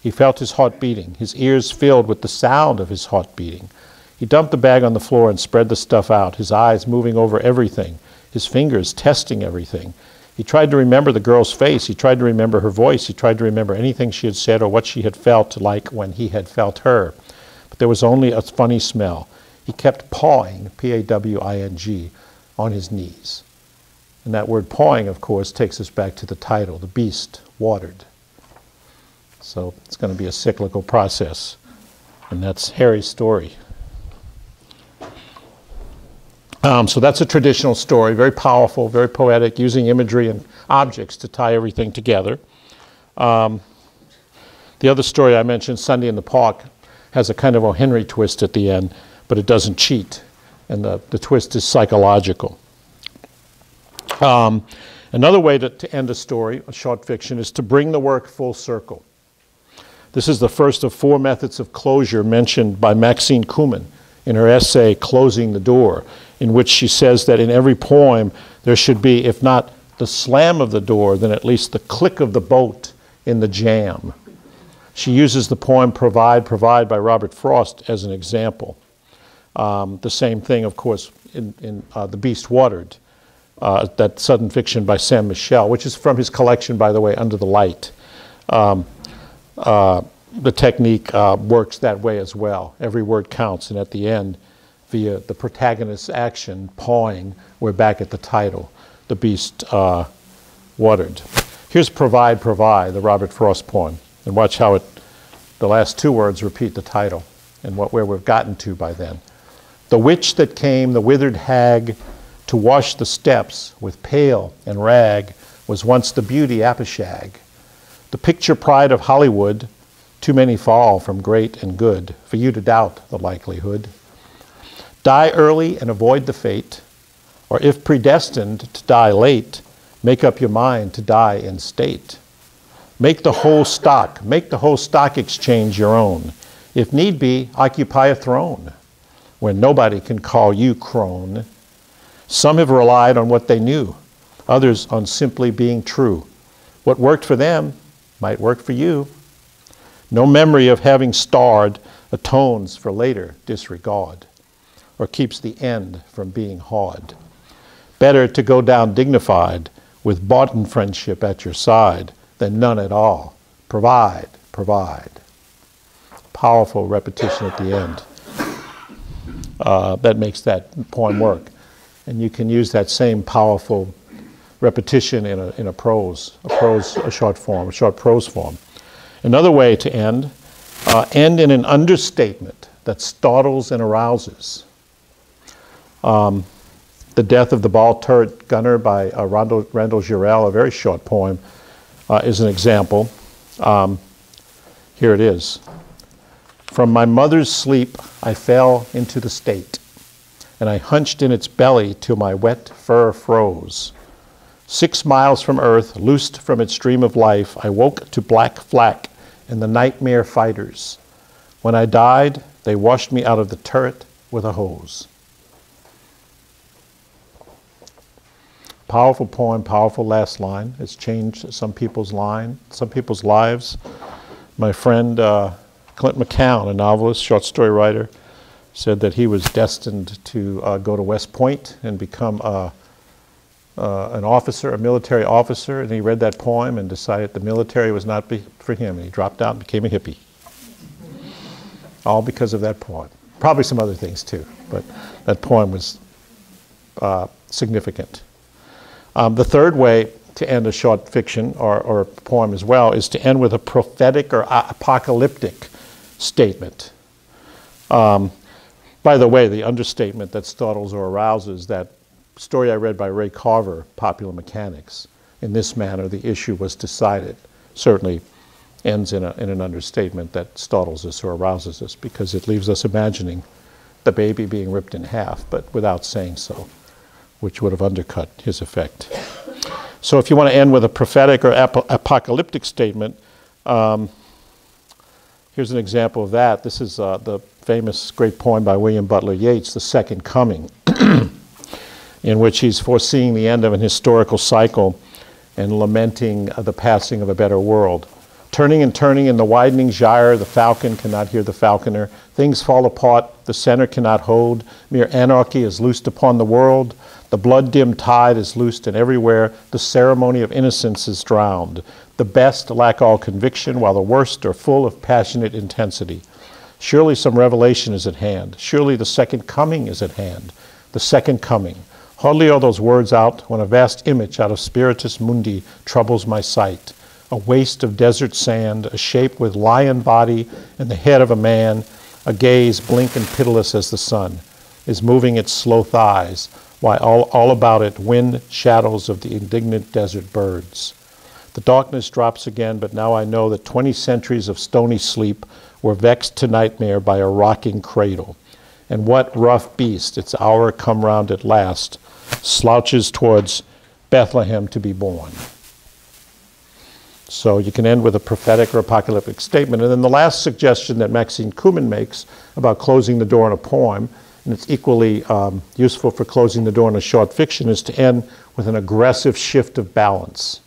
He felt his heart beating, his ears filled with the sound of his heart beating. He dumped the bag on the floor and spread the stuff out, his eyes moving over everything, his fingers testing everything. He tried to remember the girl's face. He tried to remember her voice. He tried to remember anything she had said or what she had felt like when he had felt her. But there was only a funny smell. He kept pawing, P-A-W-I-N-G, on his knees. And that word pawing, of course, takes us back to the title, The Beast Watered. So it's going to be a cyclical process. And that's Harry's story. So that's a traditional story, very powerful, very poetic, using imagery and objects to tie everything together. The other story I mentioned, Sunday in the Park, has a kind of O. Henry twist at the end, but it doesn't cheat, and the twist is psychological. Another way to end a story, a short fiction, is to bring the work full circle. This is the first of four methods of closure mentioned by Maxine Kumin in her essay, Closing the Door, in which she says that in every poem there should be, if not the slam of the door, then at least the click of the boat in the jam. She uses the poem Provide, Provide by Robert Frost as an example. The same thing, of course, in The Beast Watered, that sudden fiction by Sam Michelle, which is from his collection, by the way, Under the Light. The technique works that way as well. Every word counts, and at the end, via the protagonist's action, pawing, we're back at the title, The Beast Watered. Here's Provide, Provide, the Robert Frost poem, and watch how the last two words repeat the title and where we've gotten to by then. The witch that came, the withered hag, to wash the steps with pail and rag, was once the beauty Appeshag. The picture pride of Hollywood, too many fall from great and good, for you to doubt the likelihood. Die early and avoid the fate, or if predestined to die late, make up your mind to die in state. Make the whole stock exchange your own. If need be, occupy a throne where nobody can call you crone. Some have relied on what they knew, others on simply being true. What worked for them might work for you. No memory of having starred atones for later disregard, or keeps the end from being hard. Better to go down dignified with boughten friendship at your side than none at all. Provide, provide. Powerful repetition at the end. That makes that poem work. And you can use that same powerful repetition in a short prose form. Another way to end, end in an understatement that startles and arouses. The Death of the Ball Turret Gunner by Randall Girell, a very short poem, is an example. Here it is. From my mother's sleep, I fell into the state, and I hunched in its belly till my wet fur froze. 6 miles from earth, loosed from its stream of life, I woke to black flack and the nightmare fighters. When I died, they washed me out of the turret with a hose. Powerful poem, powerful last line. It's changed some people's lives. My friend Clint McCown, a novelist, short story writer, said that he was destined to go to West Point and become an officer, a military officer, and he read that poem and decided the military was not for him, and he dropped out and became a hippie. All because of that poem. Probably some other things too, but that poem was significant. The third way to end a short fiction or a poem as well is to end with a prophetic or apocalyptic statement. By the way, the understatement that startles or arouses, that story I read by Ray Carver, Popular Mechanics. In this manner, the issue was decided. Certainly ends in an understatement that startles us or arouses us, because it leaves us imagining the baby being ripped in half, but without saying so, which would have undercut his effect. So if you want to end with a prophetic or apocalyptic statement, here's an example of that. This is the famous great poem by William Butler Yeats, The Second Coming, in which he's foreseeing the end of an historical cycle and lamenting the passing of a better world. Turning and turning in the widening gyre, the falcon cannot hear the falconer. Things fall apart, the center cannot hold. Mere anarchy is loosed upon the world. The blood-dimmed tide is loosed, and everywhere the ceremony of innocence is drowned. The best lack all conviction, while the worst are full of passionate intensity. Surely some revelation is at hand. Surely the second coming is at hand. The second coming. Hardly are those words out when a vast image out of Spiritus Mundi troubles my sight. A waste of desert sand, a shape with lion body and the head of a man, a gaze blink and pitiless as the sun. is moving its slow thighs, while all about it wind shadows of the indignant desert birds. The darkness drops again, but now I know that 20 centuries of stony sleep were vexed to nightmare by a rocking cradle. And what rough beast, its hour come round at last, slouches towards Bethlehem to be born. So you can end with a prophetic or apocalyptic statement. And then the last suggestion that Maxine Kumin makes about closing the door in a poem, and it's equally useful for closing the door in a short fiction, is to end with an aggressive shift of balance,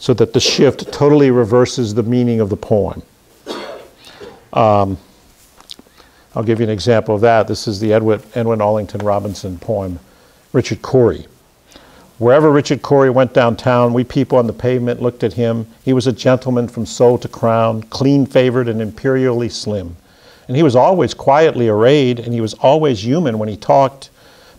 so that the shift totally reverses the meaning of the poem. I'll give you an example of that. This is the Edwin Allington Robinson poem, Richard Cory. Wherever Richard Cory went downtown, we people on the pavement looked at him. He was a gentleman from soul to crown, clean favored and imperially slim. And he was always quietly arrayed, and he was always human when he talked,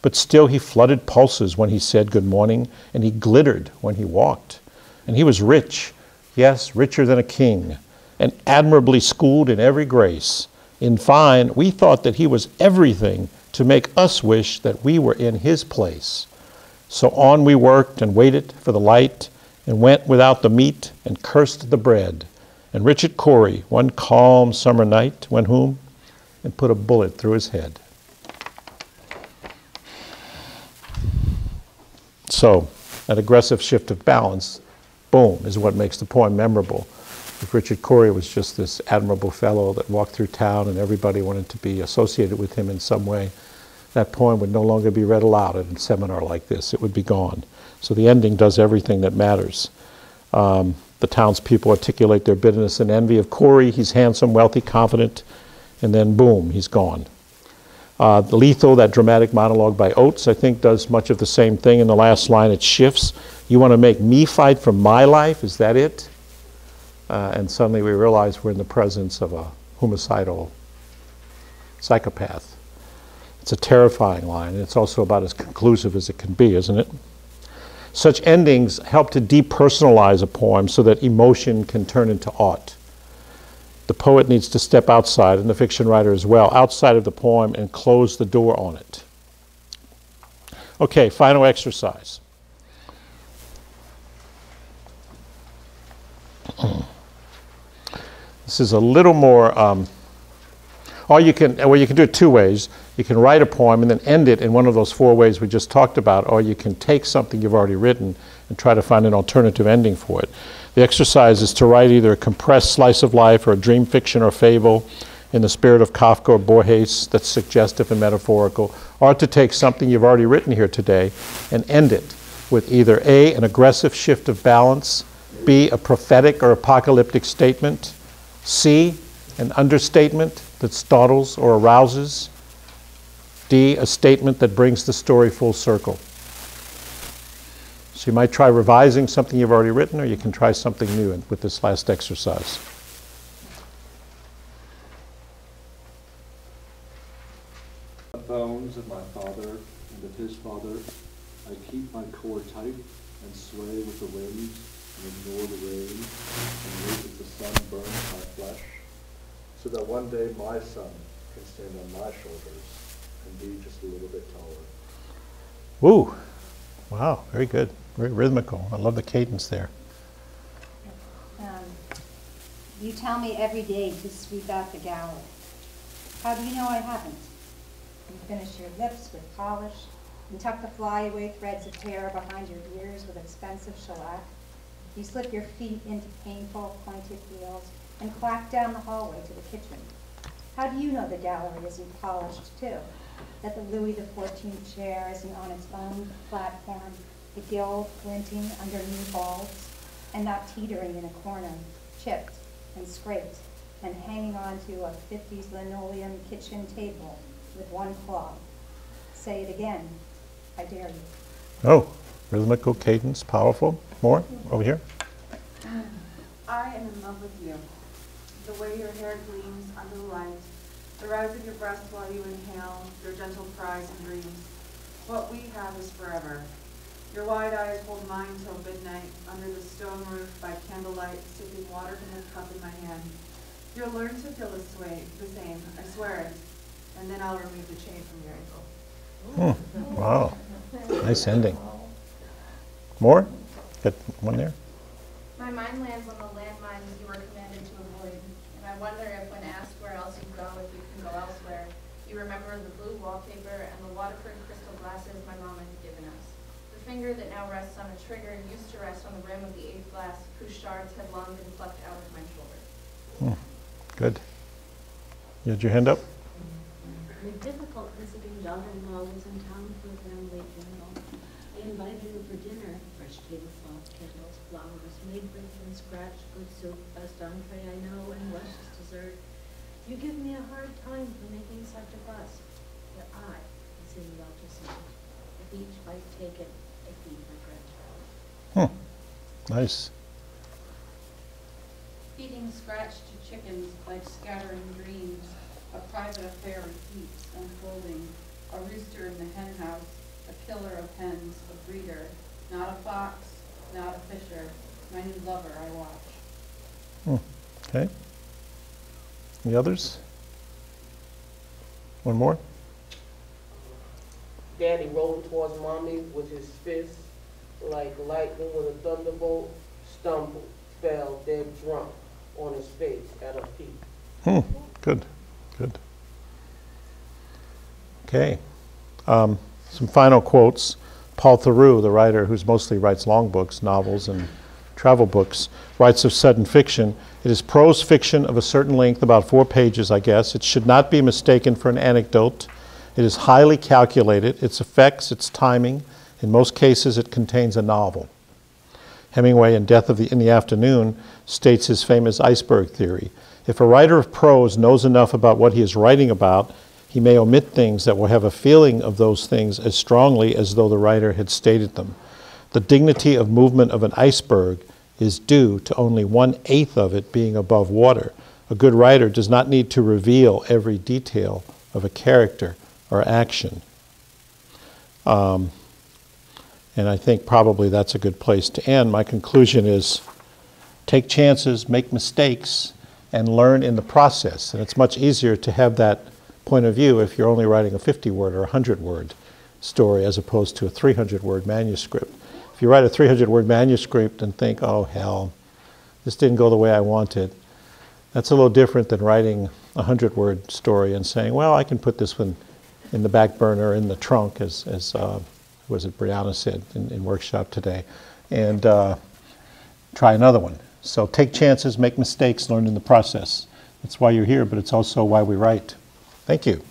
but still he flooded pulses when he said good morning, and he glittered when he walked. And he was rich, yes, richer than a king, and admirably schooled in every grace. In fine, we thought that he was everything to make us wish that we were in his place. So on we worked and waited for the light, and went without the meat and cursed the bread. And Richard Cory, one calm summer night, went home and put a bullet through his head. So an aggressive shift of balance, boom, is what makes the poem memorable. If Richard Cory was just this admirable fellow that walked through town and everybody wanted to be associated with him in some way, that poem would no longer be read aloud at a seminar like this. It would be gone. So the ending does everything that matters. The townspeople articulate their bitterness and envy of Cory. He's handsome, wealthy, confident, and then boom, he's gone. The Lethal, that dramatic monologue by Oates, I think does much of the same thing. In the last line, it shifts. You want to make me fight for my life? Is that it? And suddenly we realize we're in the presence of a homicidal psychopath. It's a terrifying line, and it's also about as conclusive as it can be, isn't it? Such endings help to depersonalize a poem so that emotion can turn into art. The poet needs to step outside, and the fiction writer as well, outside of the poem and close the door on it. Okay, final exercise. This is a little more, or you can, well, you can do it two ways. You can write a poem and then end it in one of those four ways we just talked about, or you can take something you've already written and try to find an alternative ending for it. The exercise is to write either a compressed slice of life or a dream fiction or fable in the spirit of Kafka or Borges that's suggestive and metaphorical, or to take something you've already written here today and end it with either A, an aggressive shift of balance, B, a prophetic or apocalyptic statement, C, an understatement that startles or arouses, D, a statement that brings the story full circle. So you might try revising something you've already written, or you can try something new with this last exercise. The bones of my father and of his father, I keep my core tight and sway with the winds, and ignore the rain, and wait as the sun burns my flesh, so that one day my son can stand on my shoulders and be just a little bit taller. Woo! Wow, very good. Very rhythmical. I love the cadence there. You tell me every day to sweep out the gallery. How do you know I haven't? You finish your lips with polish, and tuck the flyaway threads of hair behind your ears with expensive shellac. You slip your feet into painful, pointed heels and clack down the hallway to the kitchen. How do you know the gallery isn't polished, too? That the Louis XIV chair isn't on its own platform, the gill glinting under new bulbs, and not teetering in a corner, chipped and scraped, and hanging onto a 50s linoleum kitchen table with one claw. Say it again, I dare you. Oh, rhythmical cadence, powerful. More, over here. I am in love with you. The way your hair gleams under the light, the rise of your breast while you inhale, your gentle cries and dreams. What we have is forever. Your wide eyes hold mine till midnight, under the stone roof by candlelight, sipping water from the cup in my hand. You'll learn to feel this way, the same, I swear it. and then I'll remove the chain from your ankle. Hmm. Wow. Nice ending. More? Got one there? My mind lands on the landmines you were commanded to avoid, and I wonder if when asked where else you go, if you can go elsewhere, you remember the blue wallpaper and the Waterford crystal glasses my mom had given us. The finger that now rests on a trigger used to rest on the rim of the eighth glass, whose shards had long been plucked out of my shoulder. Hmm. Good. You had your hand up? The difficult visiting daughter-in-law was in town for a family funeral. I invited her for dinner, fresh tablecloth, candles, flowers, made bread from scratch, good soup, best entree I know, and luscious dessert. You give me a hard time for making such a fuss, but I was in love to see it. With each bite taken, I feed my grandchild. Hmm. Nice. Feeding scratch to chickens like scattering dreams. A private affair keeps unfolding, a rooster in the hen house, a killer of hens, a breeder, not a fox, not a fisher, my new lover I watch. Hmm. Okay. Any others? One more? Daddy rolled towards Mommy with his fist, like lightning with a thunderbolt, stumbled, fell dead drunk on his face at her feet. Hmm. Good. Good. Okay. Some final quotes. Paul Theroux, the writer who mostly writes long books, novels, and travel books, writes of sudden fiction. It is prose fiction of a certain length, about 4 pages, I guess. It should not be mistaken for an anecdote. It is highly calculated. Its effects, its timing. In most cases, it contains a novel. Hemingway, in Death in the Afternoon, states his famous iceberg theory. If a writer of prose knows enough about what he is writing about, he may omit things that will have a feeling of those things as strongly as though the writer had stated them. The dignity of movement of an iceberg is due to only 1/8 of it being above water. A good writer does not need to reveal every detail of a character or action. And I think probably that's a good place to end. My conclusion is take chances, make mistakes, and learn in the process. And it's much easier to have that point of view if you're only writing a 50-word or a 100-word story as opposed to a 300-word manuscript. If you write a 300-word manuscript and think, oh, hell, this didn't go the way I wanted, that's a little different than writing a 100-word story and saying, well, I can put this one in the back burner, in the trunk, as was it Brianna said in workshop today, and try another one. So take chances, make mistakes, learn in the process. That's why you're here, but it's also why we write. Thank you.